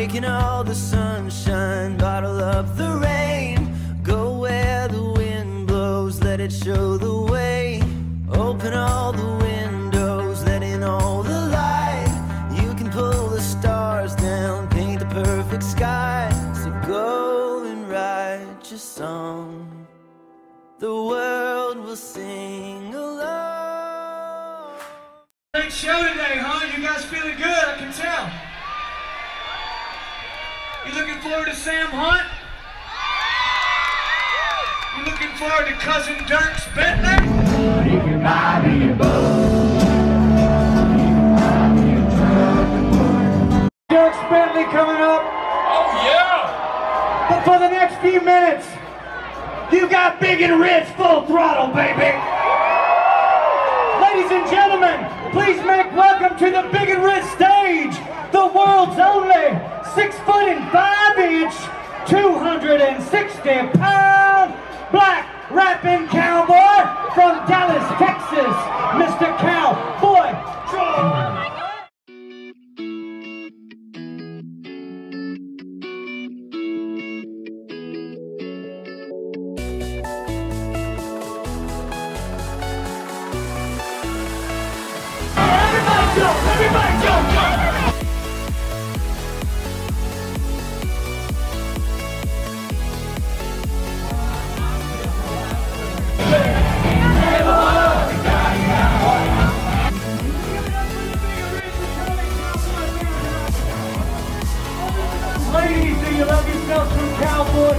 taking all the sunshine, bottle up the rain. Go where the wind blows, let it show the way. Open all the windows, let in all the light. You can pull the stars down, paint the perfect sky. So go and write your song, the world will sing along. Great show today, huh? You guys feeling good, I can tell. You looking forward to Sam Hunt? You looking forward to Cousin Dierks Bentley? You can buy me a boat. You can buy me a truck and board. Dierks Bentley coming up. Oh yeah! But for the next few minutes, you got Big and Rich full throttle, baby. Ladies and gentlemen, please make welcome to the Big and Rich stage, the world's only 6'5" 260-pound black rapping cowboy from Dallas, Texas, Mr. Cowboy Troy. Everybody go! Everybody go! Go! Ladies, do you love yourself through Cowboy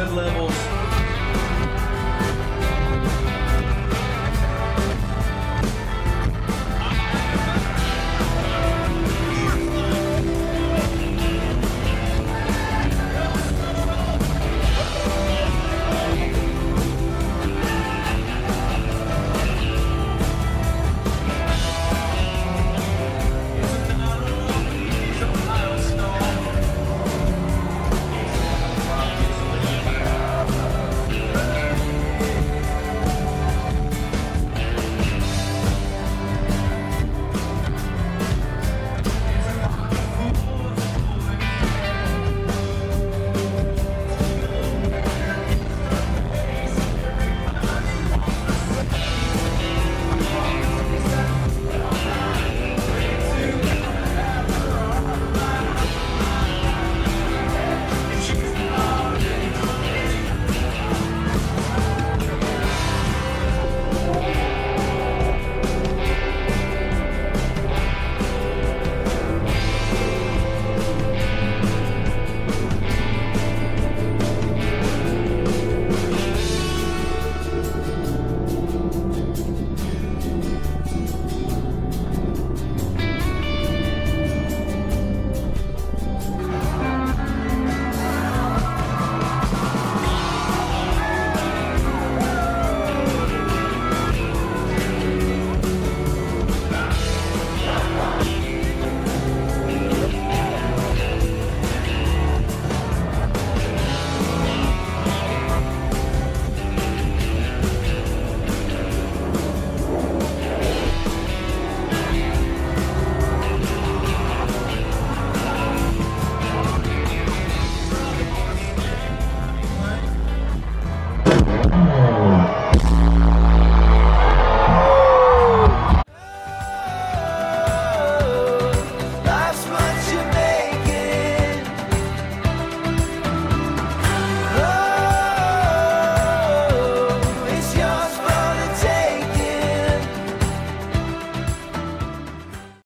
mid-levels